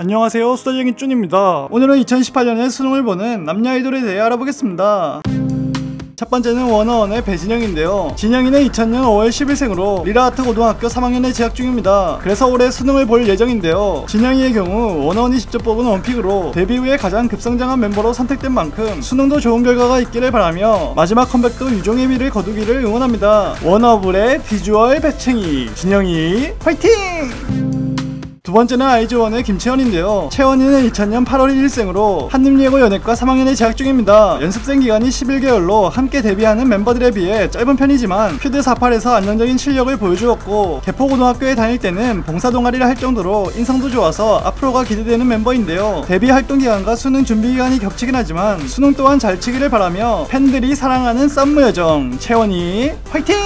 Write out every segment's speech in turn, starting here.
안녕하세요, 수다쟁이 쭌입니다. 오늘은 2018년에 수능을 보는 남녀 아이돌에 대해 알아보겠습니다. 첫 번째는 워너원의 배진영인데요. 진영이는 2000년 5월 10일생으로 리라아트 고등학교 3학년에 재학 중입니다. 그래서 올해 수능을 볼 예정인데요. 진영이의 경우 워너원이 직접 뽑은 원픽으로 데뷔 후에 가장 급성장한 멤버로 선택된 만큼 수능도 좋은 결과가 있기를 바라며 마지막 컴백도 유종의 미를 거두기를 응원합니다. 워너블의 비주얼 배챙이 진영이 화이팅! 두 번째는 아이즈원의 김채원인데요. 채원이는 2000년 8월 1일생으로 한림예고 연예과 3학년에 재학 중입니다. 연습생 기간이 11개월로 함께 데뷔하는 멤버들에 비해 짧은 편이지만 퓨드48에서 안정적인 실력을 보여주었고 개포고등학교에 다닐 때는 봉사동아리를 할 정도로 인성도 좋아서 앞으로가 기대되는 멤버인데요. 데뷔 활동기간과 수능 준비기간이 겹치긴 하지만 수능 또한 잘 치기를 바라며 팬들이 사랑하는 썸무 여정 채원이 화이팅!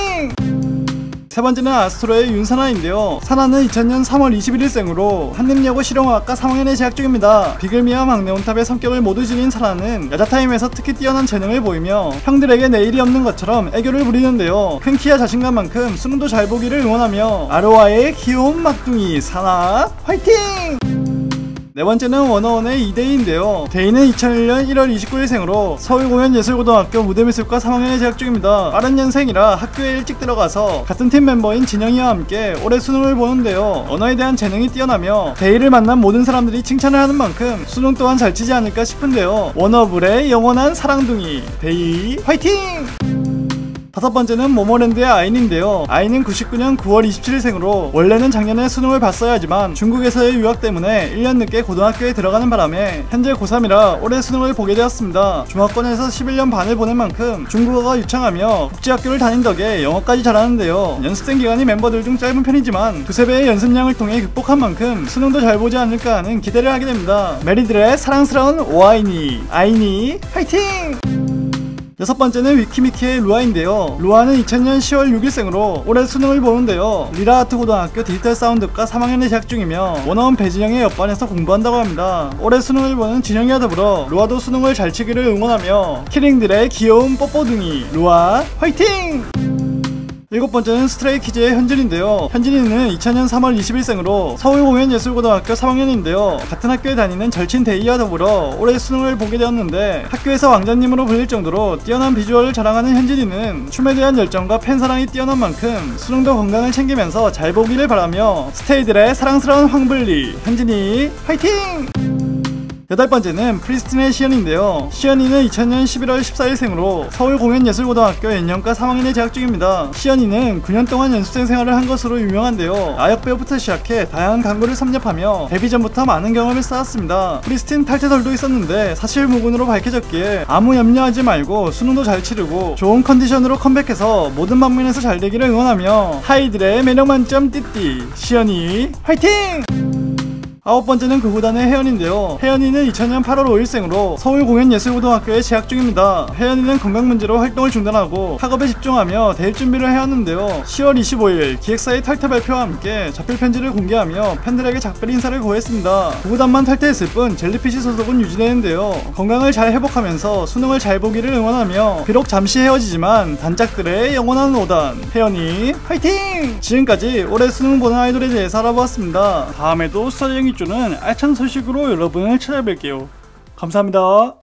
세 번째는 아스트로의 윤산하인데요. 산하는 2000년 3월 21일생으로 한림예고 실용화학과 3학년에 재학 중입니다. 비글미와 막내온탑의 성격을 모두 지닌 산하는 야자타임에서 특히 뛰어난 재능을 보이며 형들에게 내일이 없는 것처럼 애교를 부리는데요. 큰 키와 자신감만큼 수능도 잘 보기를 응원하며 아로아의 귀여운 막둥이 산하 화이팅! 네 번째는 워너원의 이대휘인데요. 대휘는 2001년 1월 29일생으로 서울공연예술고등학교 무대미술과 3학년에 재학 중입니다. 빠른 년생이라 학교에 일찍 들어가서 같은 팀 멤버인 진영이와 함께 올해 수능을 보는데요. 언어에 대한 재능이 뛰어나며 대휘를 만난 모든 사람들이 칭찬을 하는 만큼 수능 또한 잘 치지 않을까 싶은데요. 워너블의 영원한 사랑둥이 대휘 화이팅! 다섯 번째는 모모랜드의 아인인데요. 아인은 99년 9월 27일생으로 원래는 작년에 수능을 봤어야 하지만 중국에서의 유학 때문에 1년 늦게 고등학교에 들어가는 바람에 현재 고3이라 올해 수능을 보게 되었습니다. 중화권에서 11년 반을 보낸 만큼 중국어가 유창하며 국제학교를 다닌 덕에 영어까지 잘하는데요. 연습생 기간이 멤버들 중 짧은 편이지만 두세 배의 연습량을 통해 극복한 만큼 수능도 잘 보지 않을까 하는 기대를 하게 됩니다. 메리들의 사랑스러운 오아인이 아인이 화이팅! 여섯 번째는 위키미키의 루아인데요. 루아는 2000년 10월 6일생으로 올해 수능을 보는데요. 리라아트 고등학교 디지털 사운드과 3학년에 재학 중이며 워너원 배진영의 옆반에서 공부한다고 합니다. 올해 수능을 보는 진영이와 더불어 루아도 수능을 잘 치기를 응원하며 키링들의 귀여운 뽀뽀둥이 루아 화이팅! 일곱 번째는 스트레이키즈의 현진인데요. 현진이는 2000년 3월 21일생으로 서울공연예술고등학교 3학년인데요. 같은 학교에 다니는 절친 대희와 더불어 올해 수능을 보게 되었는데 학교에서 왕자님으로 불릴 정도로 뛰어난 비주얼을 자랑하는 현진이는 춤에 대한 열정과 팬사랑이 뛰어난 만큼 수능도 건강을 챙기면서 잘 보기를 바라며 스테이들의 사랑스러운 황블리 현진이 화이팅! 여덟 번째는 프리스틴의 시연인데요. 시연이는 2000년 11월 14일생으로 서울공연예술고등학교 연영과 3학년에 재학 중입니다. 시연이는 9년 동안 연습생 생활을 한 것으로 유명한데요. 아역배우부터 시작해 다양한 강구를 섭렵하며 데뷔 전부터 많은 경험을 쌓았습니다. 프리스틴 탈퇴설도 있었는데 사실무근으로 밝혀졌기에 아무 염려하지 말고 수능도 잘 치르고 좋은 컨디션으로 컴백해서 모든 방면에서 잘 되기를 응원하며 하이들의 매력 만점 띠띠 시연이 화이팅! 아홉 번째는 그구단의 혜연인데요. 혜연이는 2000년 8월 5일생으로 서울공연예술고등학교에 재학 중입니다. 혜연이는 건강 문제로 활동을 중단하고 학업에 집중하며 대입 준비를 해왔는데요. 10월 25일 기획사의 탈퇴 발표와 함께 자필 편지를 공개하며 팬들에게 작별 인사를 고했습니다. 그구단만 탈퇴했을 뿐 젤리피쉬 소속은 유지되는데요. 건강을 잘 회복하면서 수능을 잘 보기를 응원하며 비록 잠시 헤어지지만 단짝들의 영원한 5단 혜연이 화이팅! 지금까지 올해 수능 보는 아이돌에 대해서 알아보았습니다. 다음에도 수다쟁이 는 알찬 소식으로 여러분을 찾아뵐게요. 감사합니다.